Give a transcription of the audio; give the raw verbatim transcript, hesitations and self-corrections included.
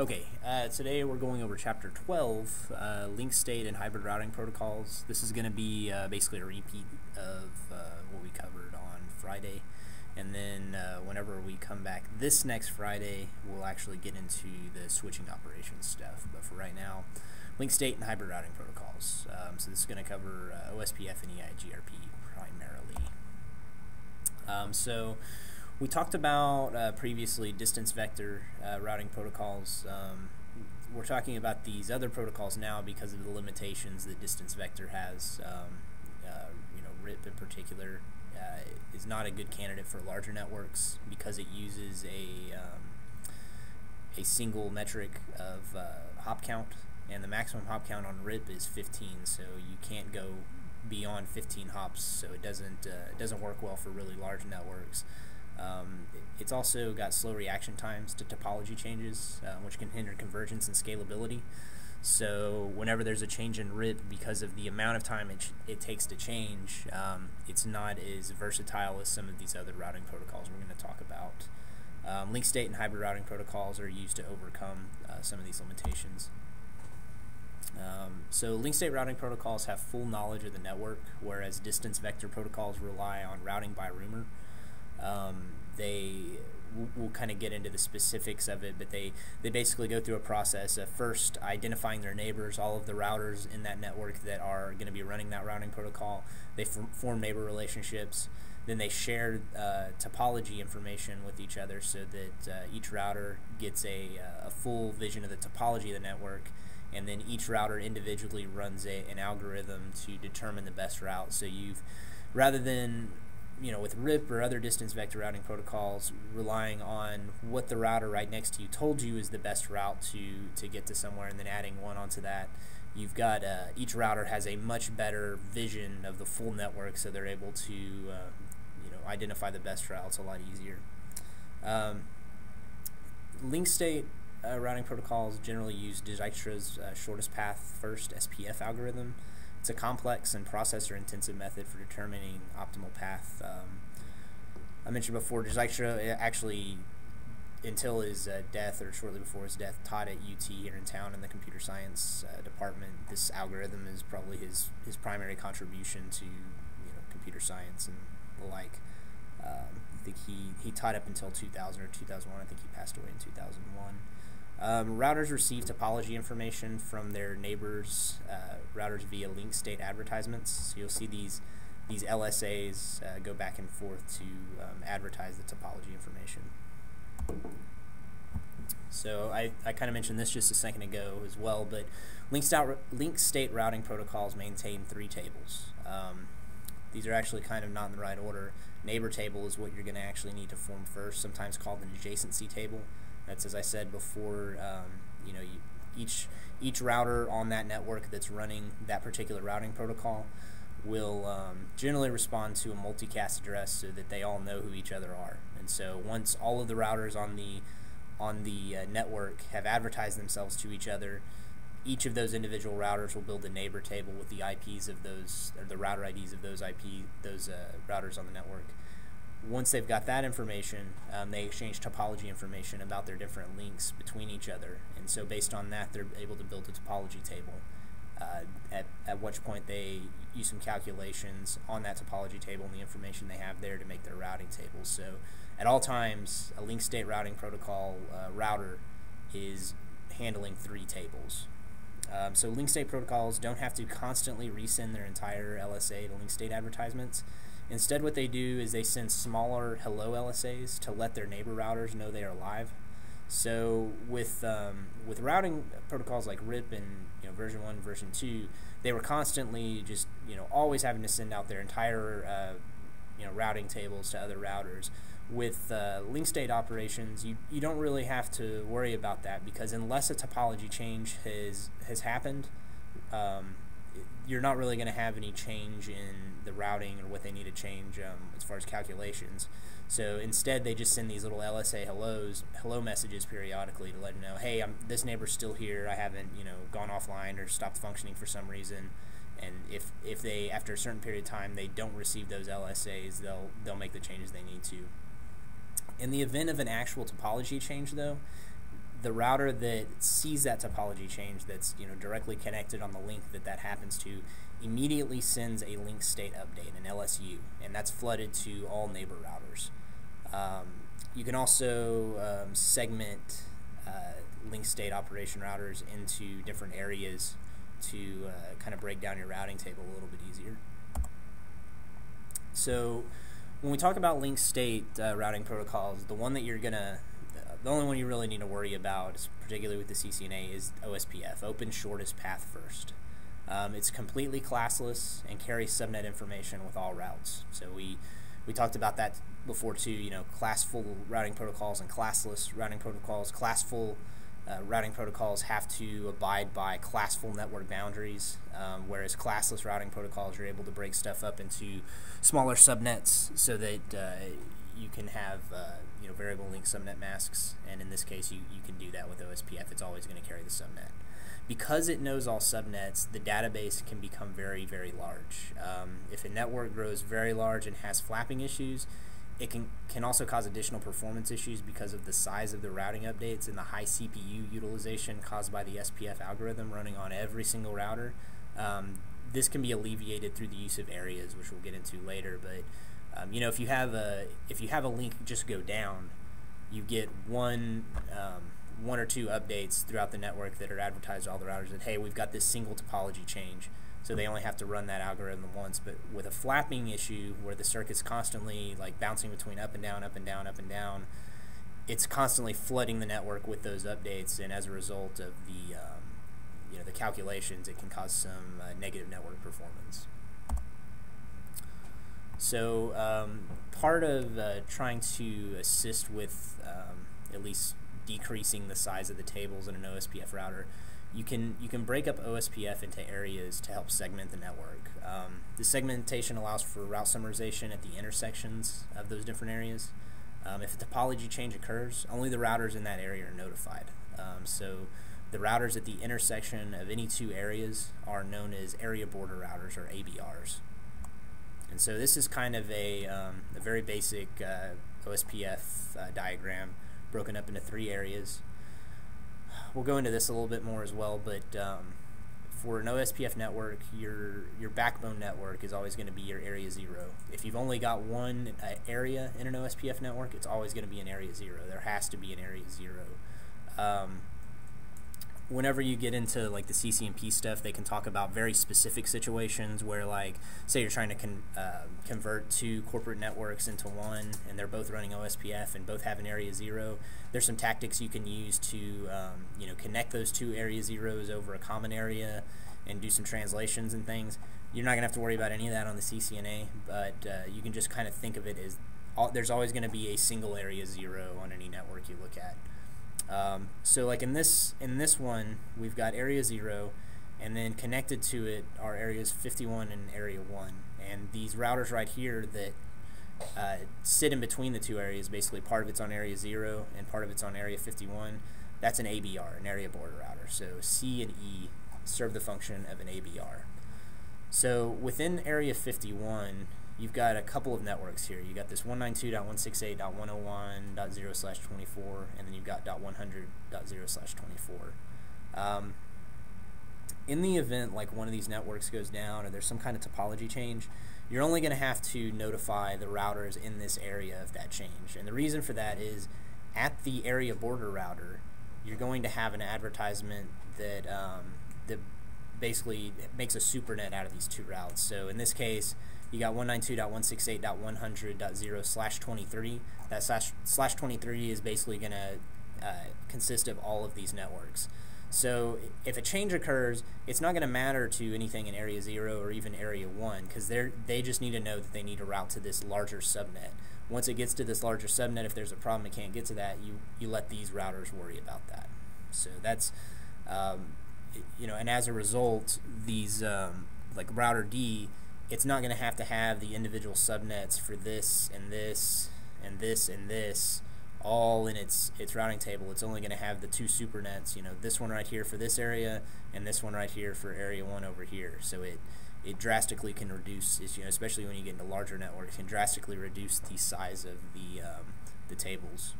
Okay, uh, today we're going over Chapter twelve, uh, Link State and Hybrid Routing Protocols. This is going to be uh, basically a repeat of uh, what we covered on Friday. And then uh, whenever we come back this next Friday, we'll actually get into the switching operations stuff. But for right now, Link State and Hybrid Routing Protocols. Um, so this is going to cover uh, O S P F and E I G R P primarily. Um, so... We talked about uh, previously distance vector uh, routing protocols. Um, we're talking about these other protocols now because of the limitations that distance vector has. Um, uh, you know, R I P in particular uh, is not a good candidate for larger networks because it uses a um, a single metric of uh, hop count, and the maximum hop count on R I P is fifteen. So you can't go beyond fifteen hops. So it doesn't uh, it doesn't work well for really large networks. Um, it's also got slow reaction times to topology changes, uh, which can hinder convergence and scalability. So whenever there's a change in R I P, because of the amount of time it, it takes to change, um, it's not as versatile as some of these other routing protocols we're going to talk about. Um, link state and hybrid routing protocols are used to overcome uh, some of these limitations. Um, so link state routing protocols have full knowledge of the network, whereas distance vector protocols rely on routing by rumor. Um, they will kind of get into the specifics of it, but they, they basically go through a process of first identifying their neighbors, all of the routers in that network that are going to be running that routing protocol. They form neighbor relationships. Then they share uh, topology information with each other so that uh, each router gets a, a full vision of the topology of the network. And then each router individually runs a, an algorithm to determine the best route. So you've, rather than... you know, with R I P or other distance vector routing protocols, relying on what the router right next to you told you is the best route to to get to somewhere, and then adding one onto that, you've got uh, each router has a much better vision of the full network, so they're able to um, you know identify the best routes a lot easier. Um, link state uh, routing protocols generally use Dijkstra's uh, shortest path first S P F algorithm. It's a complex and processor-intensive method for determining optimal path. Um, I mentioned before, Dijkstra actually, until his uh, death or shortly before his death, taught at U T here in town in the computer science uh, department. This algorithm is probably his his primary contribution to you know computer science and the like. Um, I think he he taught up until two thousand or two thousand one. I think he passed away in two thousand one. Um, routers receive topology information from their neighbors' uh, routers via link state advertisements. So you'll see these these L S As uh, go back and forth to um, advertise the topology information. So I, I kind of mentioned this just a second ago as well, but link state, link state routing protocols maintain three tables. Um, these are actually kind of not in the right order. Neighbor table is what you're going to actually need to form first, sometimes called an adjacency table. That's, as I said before, um, you know, you, each each router on that network that's running that particular routing protocol will um, generally respond to a multicast address so that they all know who each other are. And so once all of the routers on the on the uh, network have advertised themselves to each other, each of those individual routers will build a neighbor table with the I Ps of those, or the router I Ds of those I P those uh, routers on the network. Once they've got that information, um, they exchange topology information about their different links between each other, and so based on that, they're able to build a topology table. Uh, at at which point, they use some calculations on that topology table and the information they have there to make their routing table. So, at all times, a link state routing protocol uh, router is handling three tables. Um, so, link state protocols don't have to constantly resend their entire L S A to link state advertisements. Instead, what they do is they send smaller hello L S As to let their neighbor routers know they are live. So with um, with routing protocols like R I P and you know version one, version two, they were constantly just you know always having to send out their entire uh, you know routing tables to other routers. With uh, link state operations, you you don't really have to worry about that because unless a topology change has has happened. Um, You're not really going to have any change in the routing or what they need to change um, as far as calculations. So instead, they just send these little L S A hellos, hello messages periodically to let them know, hey, I'm, this neighbor's still here. I haven't, you know, gone offline or stopped functioning for some reason. And if if they, after a certain period of time, they don't receive those L S As, they'll they'll make the changes they need to. In the event of an actual topology change, though, the router that sees that topology change that's you know directly connected on the link that that happens to immediately sends a link state update, an L S U, and that's flooded to all neighbor routers. Um, you can also um, segment uh, link state operation routers into different areas to uh, kind of break down your routing table a little bit easier. So when we talk about link state uh, routing protocols, the one that you're gonna The only one you really need to worry about, particularly with the C C N A, is O S P F, Open Shortest Path First. Um, it's completely classless and carries subnet information with all routes. So we we talked about that before too. You know, classful routing protocols and classless routing protocols. Classful uh, routing protocols have to abide by classful network boundaries, um, whereas classless routing protocols, you're able to break stuff up into smaller subnets so that uh, you can have uh, you know variable link subnet masks, and in this case you, you can do that with O S P F. It's always going to carry the subnet. Because it knows all subnets, the database can become very, very large. Um, if a network grows very large and has flapping issues, it can, can also cause additional performance issues because of the size of the routing updates and the high C P U utilization caused by the S P F algorithm running on every single router. Um, this can be alleviated through the use of areas, which we'll get into later, but Um, you know, if you have a if you have a link just go down, you get one um, one or two updates throughout the network that are advertised to all the routers that, hey, we've got this single topology change, so they only have to run that algorithm once. But with a flapping issue where the circuit's constantly like bouncing between up and down, up and down, up and down, it's constantly flooding the network with those updates, and as a result of the um, you know the calculations, it can cause some uh, negative network performance. So um, part of uh, trying to assist with um, at least decreasing the size of the tables in an O S P F router, you can you can break up O S P F into areas to help segment the network. Um, the segmentation allows for route summarization at the intersections of those different areas. Um, if a topology change occurs, only the routers in that area are notified. Um, so the routers at the intersection of any two areas are known as area border routers, or A B Rs. And so this is kind of a, um, a very basic uh, O S P F uh, diagram broken up into three areas. We'll go into this a little bit more as well, but um, for an O S P F network, your, your backbone network is always going to be your area zero. If you've only got one uh, area in an O S P F network, it's always going to be an area zero. There has to be an area zero. Um, Whenever you get into like the C C N P stuff, they can talk about very specific situations where, like, say you're trying to con uh, convert two corporate networks into one, and they're both running O S P F and both have an area zero. There's some tactics you can use to, um, you know, connect those two area zeros over a common area and do some translations and things. You're not gonna have to worry about any of that on the C C N A, but uh, you can just kind of think of it as all, there's always going to be a single area zero on any network you look at. Um, so like in this in this one, we've got area zero, and then connected to it are areas fifty-one and area one, and these routers right here that uh, sit in between the two areas, basically part of it's on area zero and part of it's on area fifty-one. That's an A B R, an area border router. So C and E serve the function of an A B R. So within area fifty-one, you've got a couple of networks here. You've got this one ninety-two dot one sixty-eight dot one oh one dot zero slash twenty-four, and then you've got dot one hundred dot zero slash twenty-four. Um, in the event like one of these networks goes down or there's some kind of topology change, you're only going to have to notify the routers in this area of that change. And the reason for that is at the area border router, you're going to have an advertisement that, um, that basically makes a supernet out of these two routes. So in this case, you got one ninety-two dot one sixty-eight dot one hundred dot zero slash twenty-three. That slash, slash twenty-three is basically going to uh, consist of all of these networks. So if a change occurs, it's not going to matter to anything in area zero or even area one, because they they just need to know that they need to route to this larger subnet. Once it gets to this larger subnet, if there's a problem it can't get to that, you, you let these routers worry about that. So that's, um, you know, and as a result, these, um, like router D, it's not going to have to have the individual subnets for this and this and this and this all in its its routing table. It's only going to have the two supernets, you know, this one right here for this area and this one right here for area one over here. So it it drastically can reduce, you know, especially when you get into larger networks, can drastically reduce the size of the um, the tables.